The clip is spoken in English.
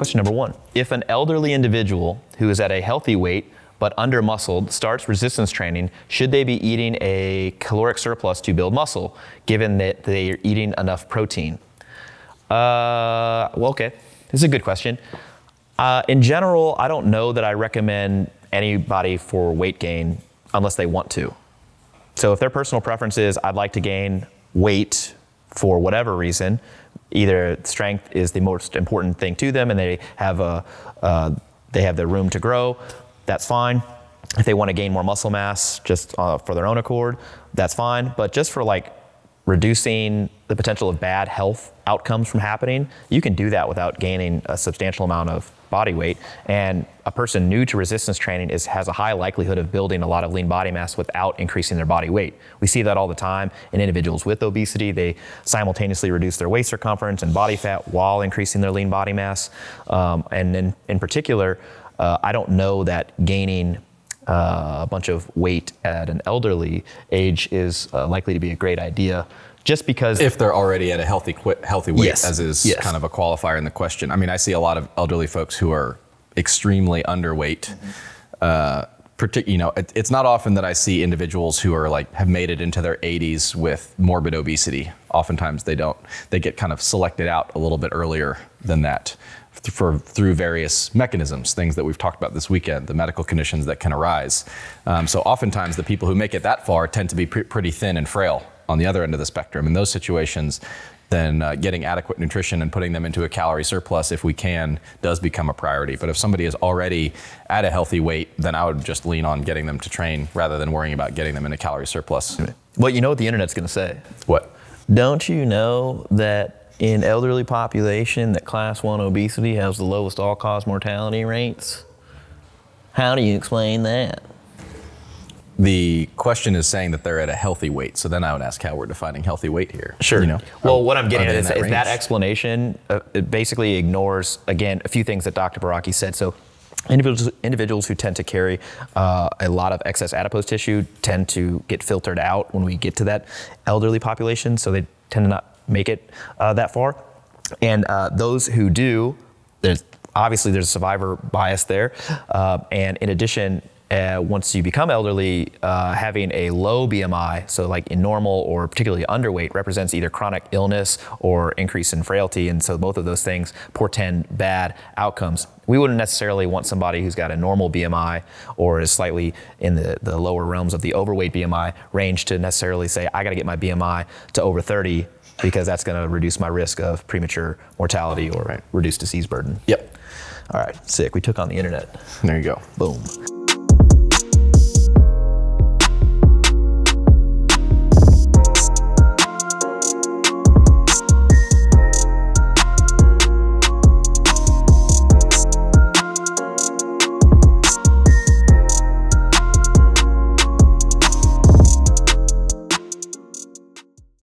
Question number one. If an elderly individual who is at a healthy weight but under-muscled starts resistance training, should they be eating a caloric surplus to build muscle, given that they're eating enough protein? Well, okay, this is a good question. In general, I don't know that I recommend anybody for weight gain unless they want to. So if their personal preference is, I'd like to gain weight for whatever reason, either strength is the most important thing to them and they have the room to grow, that's fine. If they want to gain more muscle mass just for their own accord, that's fine. But just for like reducing the potential of bad health outcomes from happening, you can do that without gaining a substantial amount of body weight. And a person new to resistance training has a high likelihood of building a lot of lean body mass without increasing their body weight. We see that all the time in individuals with obesity. They simultaneously reduce their waist circumference and body fat while increasing their lean body mass. And in particular, I don't know that gaining a bunch of weight at an elderly age is likely to be a great idea. Just because if they're already at a healthy weight, yes, as is, yes, kind of a qualifier in the question. I mean, I see a lot of elderly folks who are extremely underweight. Mm-hmm. You know, it's not often that I see individuals who are like have made it into their 80s with morbid obesity. Oftentimes they don't. They get kind of selected out a little bit earlier than that through various mechanisms, things that we've talked about this weekend, the medical conditions that can arise. So oftentimes the people who make it that far tend to be pretty thin and frail on the other end of the spectrum. In those situations, then getting adequate nutrition and putting them into a calorie surplus, if we can, does become a priority. But if somebody is already at a healthy weight, then I would just lean on getting them to train rather than worrying about getting them in a calorie surplus. Well, you know what the internet's gonna say. What? Don't you know that in elderly population that class 1 obesity has the lowest all-cause mortality rates? How do you explain that? The question is saying that they're at a healthy weight. So then I would ask how we're defining healthy weight here. Sure. You know, well, what I'm getting at is that explanation it basically ignores, again, a few things that Dr. Baraki said. So individuals who tend to carry a lot of excess adipose tissue tend to get filtered out when we get to that elderly population. So they tend to not make it that far. And those who do, obviously there's a survivor bias there. And in addition, once you become elderly, having a low BMI, so like in normal or particularly underweight, represents either chronic illness or increase in frailty. And so both of those things portend bad outcomes. We wouldn't necessarily want somebody who's got a normal BMI or is slightly in the lower realms of the overweight BMI range to necessarily say, I got to get my BMI to over 30 because that's going to reduce my risk of premature mortality or reduce disease burden. Yep. All right, sick. We took on the internet. There you go. Boom.